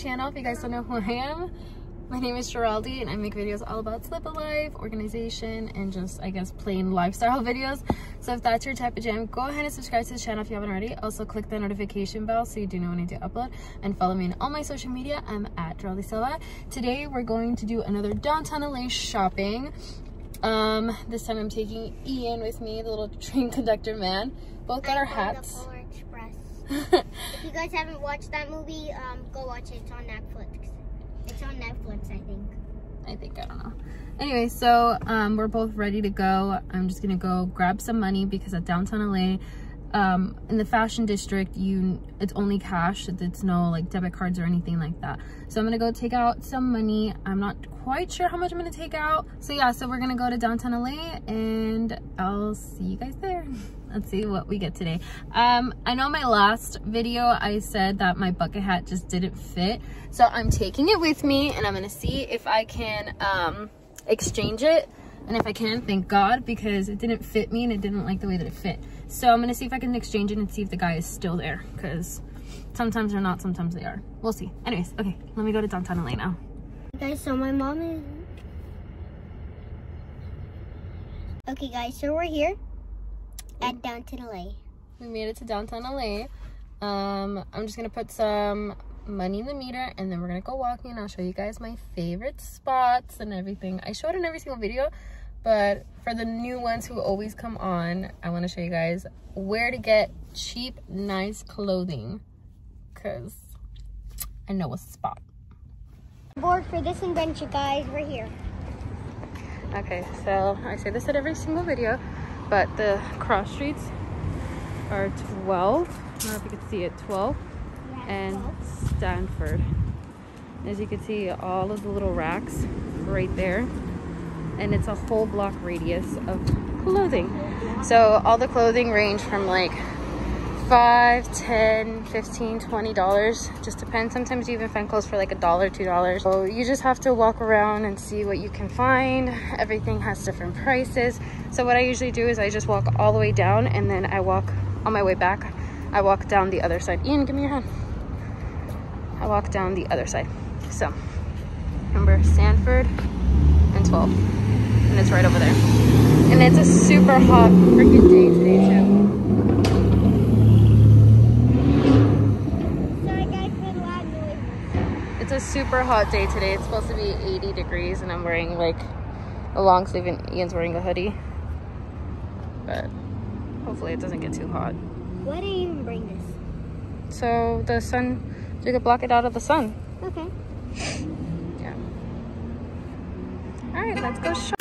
channel if you guys don't know who I am. My name is Geraldi and I make videos all about slip-a life, organization, and just, I guess, plain lifestyle videos. So if that's your type of jam, go ahead and subscribe to the channel if you haven't already. Also, click the notification bell so you do know when I do upload. And follow me on all my social media. I'm at Geraldi Silva. Today, we're going to do another Downtown LA shopping. This time I'm taking Ian with me, the little train conductor man. Both got our hats. If you guys haven't watched that movie, go watch it. It's on Netflix. It's on Netflix, I think. I don't know. Anyway, so we're both ready to go. I'm just gonna go grab some money because at Downtown LA, in the Fashion District, it's only cash. It's no like debit cards or anything like that. So I'm gonna go take out some money. I'm not quite sure how much I'm gonna take out. So yeah, so we're gonna go to Downtown LA and I'll see you guys there. Let's see what we get today. I know my last video I said that my bucket hat just didn't fit, so I'm taking it with me and I'm gonna see if I can exchange it. And if I can, thank God, because it didn't fit me and it didn't like the way that it fit. So I'm gonna see if I can exchange it and see if the guy is still there, because sometimes they're not, sometimes they are. We'll see. Anyways, okay, let me go to Downtown LA now. Guys, so my mom is... Okay guys, so we're here at Downtown LA. We made it to Downtown LA. I'm just gonna put some money in the meter and then we're gonna go walking and I'll show you guys my favorite spots and everything. I show it in every single video, but for the new ones who always come on, I want to show you guys where to get cheap, nice clothing, because I know a spot. Board for this adventure, guys. We're here. Okay, so I say this at every single video, but the cross streets are 12. I don't know if you can see it, 12. Yeah, and 12. Stanford. As you can see, all of the little racks right there. And it's a whole block radius of clothing. So all the clothing range from like $5, $10, $15, $20. Just depends. Sometimes you even find clothes for like $1, $2. So you just have to walk around and see what you can find. Everything has different prices. So what I usually do is I just walk all the way down and then I walk on my way back. I walk down the other side. Ian, give me your hand. I walk down the other side. So remember Sanford and 12. And it's right over there. And it's a super hot freaking day today too. It's a super hot day today. It's supposed to be 80 degrees and I'm wearing like a long sleeve and Ian's wearing a hoodie, but hopefully it doesn't get too hot. Why did I even bring this? So the sun, so you could block it out of the sun. Okay. Yeah. All right, let's go shop.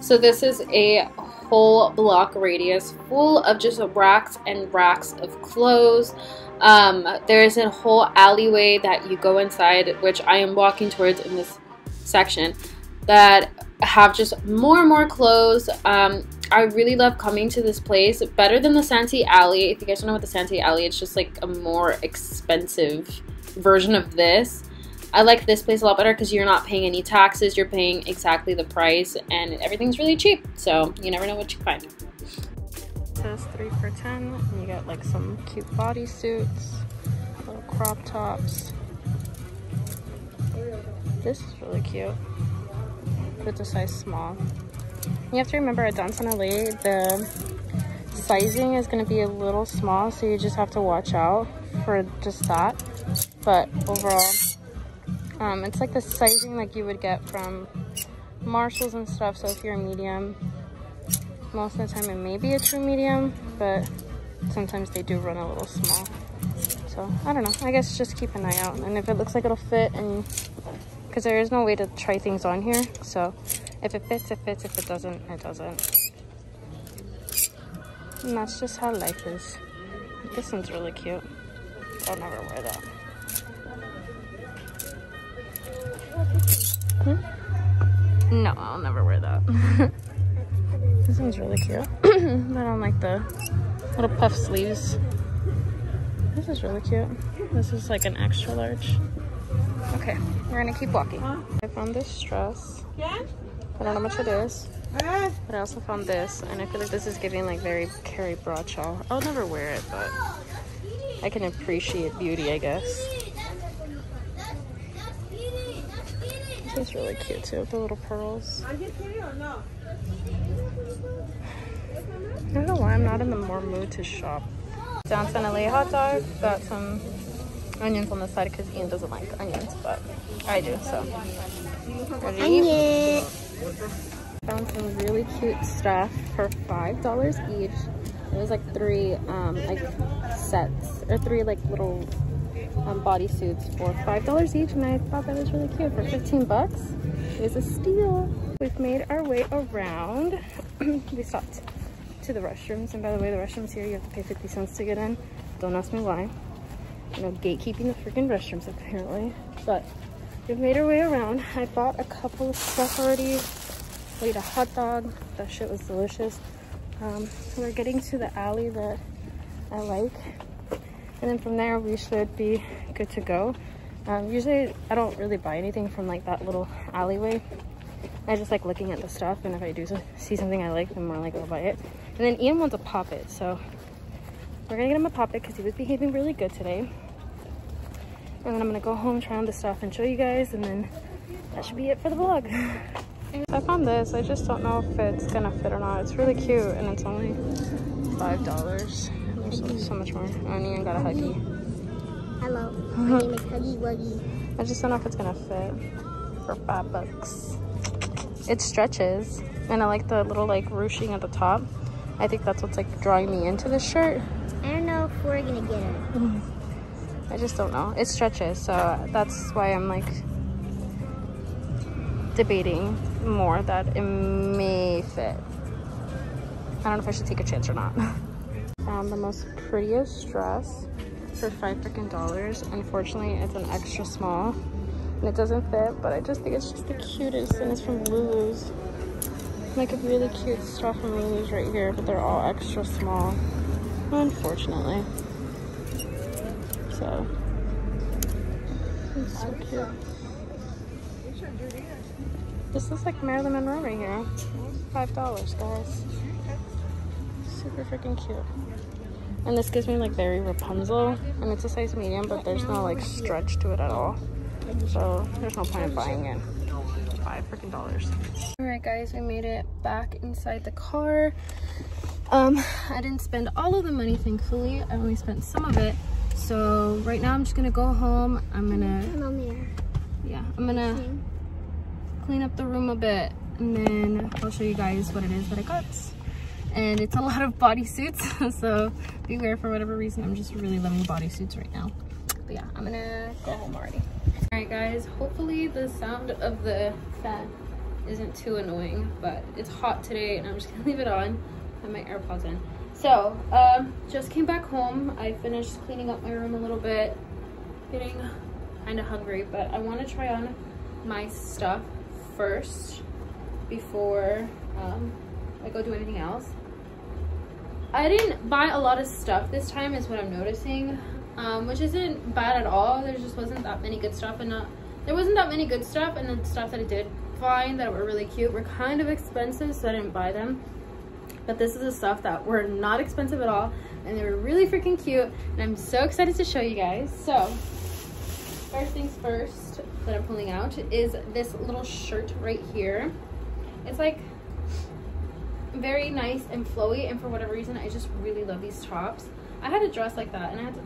So this is a whole block radius full of just racks and racks of clothes. There is a whole alleyway that you go inside, which I am walking towards in this section, that have just more and more clothes. I really love coming to this place, better than the Santee Alley. If you guys don't know what the Santee Alley, it's just like a more expensive version of this. I like this place a lot better because you're not paying any taxes, you're paying exactly the price, and everything's really cheap, so you never know what you find. It says 3 for $10, and you got like some cute bodysuits, little crop tops. This is really cute, but it's a size small. You have to remember at Downtown LA, the sizing is going to be a little small, so you just have to watch out for just that. But overall, it's like the sizing like you would get from Marshalls and stuff. So if you're a medium, most of the time it may be a true medium, but sometimes they do run a little small. So I don't know, I guess just keep an eye out, and if it looks like it'll fit, and because there is no way to try things on here, so if it fits, it fits. If it doesn't, it doesn't. And that's just how life is. This one's really cute. I'll never wear that. Hmm? No, I'll never wear that. This one's really cute. I don't like the little puff sleeves. This is really cute. This is like an extra large. Okay, we're gonna keep walking. I found this dress. I don't know how much it is, but I also found this, and I feel like this is giving like very Carrie Bradshaw. I'll never wear it, but I can appreciate beauty, I guess. This is really cute too, with the little pearls. I don't know why I'm not in the more mood to shop. Downtown LA hot dog. Got some onions on the side because Ian doesn't like onions, but I do, so. Onion. Found some really cute stuff for $5 each. It was like three like sets or three like little bodysuits for $5 each, and I thought that was really cute for 15 bucks. It was a steal. We've made our way around. We stopped to the restrooms, and by the way, the restrooms here, you have to pay 50 cents to get in. Don't ask me why. You know, gatekeeping the freaking restrooms apparently. But we've made our way around. I bought a couple of stuff already. We ate a hot dog. That shit was delicious. We're getting to the alley that I like, and then from there we should be good to go. Usually I don't really buy anything from like that little alleyway. I just like looking at the stuff, and if I do see something I like, then more like I'll buy it. And then Ian wants a pop-it, so we're gonna get him a pop-it because he was behaving really good today. And then I'm gonna go home, try on the stuff, and show you guys, and then that should be it for the vlog. I found this. I just don't know if it's gonna fit or not. It's really cute, and it's only $5. There's so much more. I even got a Huggy. Hello, my name is Huggy Wuggy. I just don't know if it's gonna fit for $5. It stretches, and I like the little like ruching at the top. I think that's what's like drawing me into this shirt. I don't know if we're gonna get it. I just don't know. It stretches, so that's why I'm like debating more that it may fit. I don't know if I should take a chance or not. The most prettiest dress for $5 freaking dollars. Unfortunately, it's an extra small and it doesn't fit, but I just think it's just the cutest, and it's from Lulu's. Like a really cute stuff from Lulu's right here, but they're all extra small, unfortunately. So it's so cute. This looks like Marilyn Monroe right here. $5, guys. Super freaking cute. And this gives me like very Rapunzel, and it's a size medium, but there's no like stretch to it at all. So there's no point in buying it. $5 freaking dollars. All right, guys, we made it back inside the car. I didn't spend all of the money, thankfully. I only spent some of it. So right now I'm just gonna go home. I'm gonna clean up the room a bit, and then I'll show you guys what it is that I got. And it's a lot of bodysuits, so beware. For whatever reason, I'm just really loving bodysuits right now. But yeah, I'm gonna go home already. All right, guys, hopefully the sound of the fan isn't too annoying, but it's hot today and I'm just gonna leave it on, put my AirPods in. So just came back home. I finished cleaning up my room a little bit, getting kind of hungry, but I want to try on my stuff first before I go do anything else. I didn't buy a lot of stuff this time is what I'm noticing, which isn't bad at all. There just wasn't that many good stuff, and the stuff that I did find that were really cute were kind of expensive, so I didn't buy them. But this is the stuff that were not expensive at all, and they were really freaking cute, and I'm so excited to show you guys. So first things first that I'm pulling out is this little shirt right here. It's like very nice and flowy, and for whatever reason I just really love these tops. I had a dress like that and I had to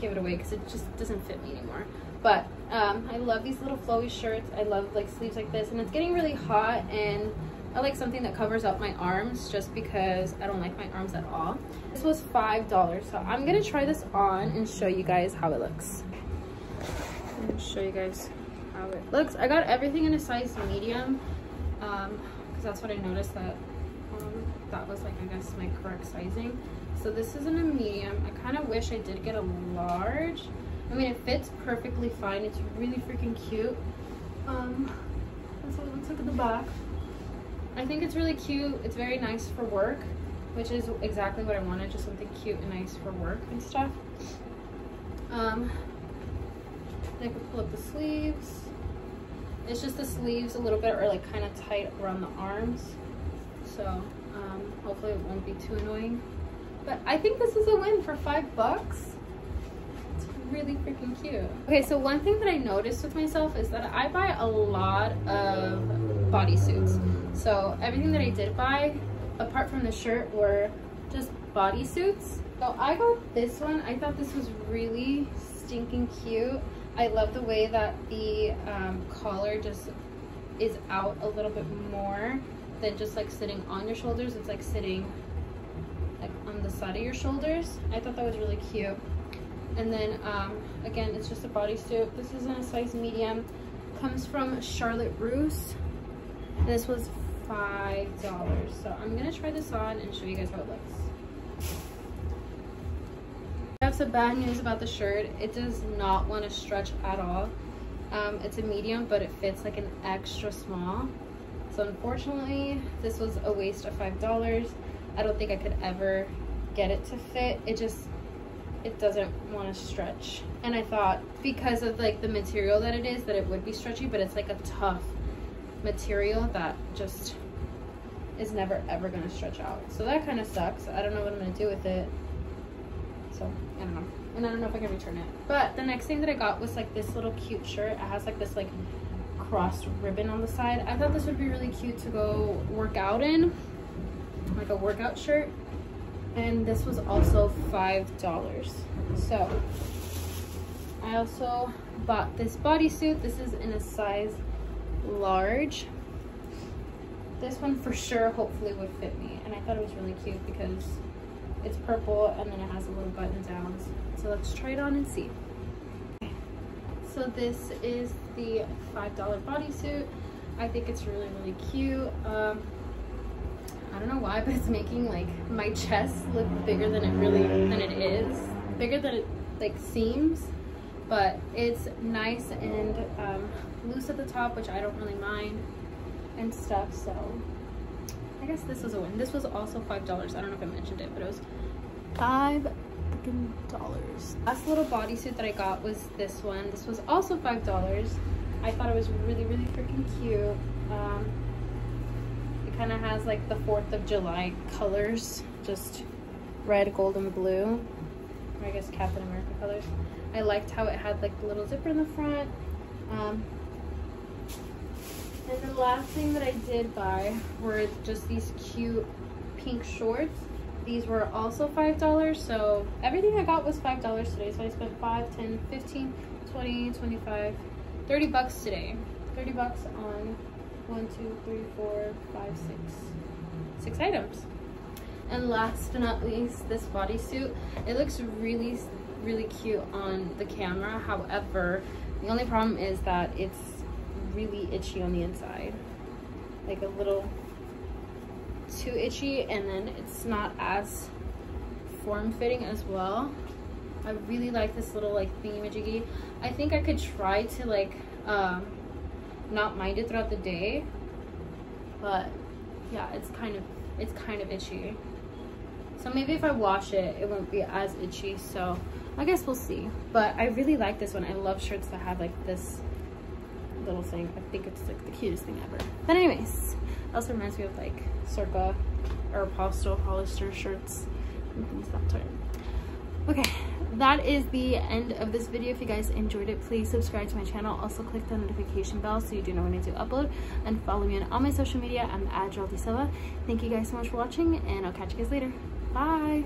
give it away because it just doesn't fit me anymore, but I love these little flowy shirts. I love like sleeves like this, and it's getting really hot, and I like something that covers up my arms just because I don't like my arms at all. This was $5, so I'm gonna try this on and show you guys how it looks. I got everything in a size medium because that's what I noticed, that that was like, I guess, my correct sizing. So this isn't a medium. I kind of wish I did get a large. I mean, it fits perfectly fine. It's really freaking cute. That's what it looks like at the back. I think it's really cute. It's very nice for work, which is exactly what I wanted, just something cute and nice for work and stuff. I could pull up the sleeves. It's just the sleeves a little bit are like kind of tight around the arms, so hopefully it won't be too annoying. But I think this is a win for $5. It's really freaking cute. Okay, so one thing that I noticed with myself is that I buy a lot of bodysuits. So everything that I did buy, apart from the shirt, were just bodysuits. So I got this one. I thought this was really stinking cute. I love the way that the collar just is out a little bit more than just like sitting on your shoulders. It's like sitting like on the side of your shoulders. I thought that was really cute. And then again, it's just a bodysuit. This is in a size medium. Comes from Charlotte Russe. This was $5. So I'm gonna try this on and show you guys how it looks. I have some bad news about the shirt. It does not want to stretch at all. It's a medium, but it fits like an extra small. So unfortunately, this was a waste of $5. I don't think I could ever get it to fit. It doesn't want to stretch. And I thought because of like the material that it is, that it would be stretchy, but it's like a tough material that just is never ever going to stretch out. So that kind of sucks. I don't know what I'm going to do with it. So I don't know. And I don't know if I can return it. But the next thing that I got was like this little cute shirt. It has like this like cross ribbon on the side. I thought this would be really cute to go work out in, like a workout shirt. And this was also $5. So I also bought this bodysuit. This is in a size large. This one for sure hopefully would fit me, and I thought it was really cute because it's purple and then it has a little button down. So let's try it on and see. Okay. So this is the $5 bodysuit. I think it's really, really cute. I don't know why, but it's making like my chest look bigger than it really is. Bigger than it like seems. But it's nice and loose at the top, which I don't really mind and stuff. So I guess this was a win. This was also $5. I don't know if I mentioned it, but it was $5. Last little bodysuit that I got was this one. This was also $5. I thought it was really, really freaking cute. It kind of has like the 4th of July colors, just red, gold, and blue. Or I guess Captain America colors. I liked how it had like the little zipper in the front. And the last thing that I did buy were just these cute pink shorts. These were also $5. So everything I got was $5 today. So I spent 5, 10, 15, 20, 25, 30 bucks today. 30 bucks on 6 items. And last but not least, this bodysuit. It looks really, really cute on the camera. However, the only problem is that it's really itchy on the inside, like a little too itchy, and then it's not as form-fitting as well. I really like this little like thingy-majiggy. I think I could try to like not mind it throughout the day, but yeah, it's kind of itchy. So maybe if I wash it, it won't be as itchy. So I guess we'll see. But I really like this one. I love shirts that have like this little thing. I think it's like the cutest thing ever. But anyways, it also reminds me of like Circa or Apostle Hollister shirts and things of that sort. Okay, that is the end of this video. If you guys enjoyed it, please subscribe to my channel. Also click the notification bell so you do know when I do upload, and follow me on all my social media. I'm @Geraldi Silva. Thank you guys so much for watching, and I'll catch you guys later. Bye.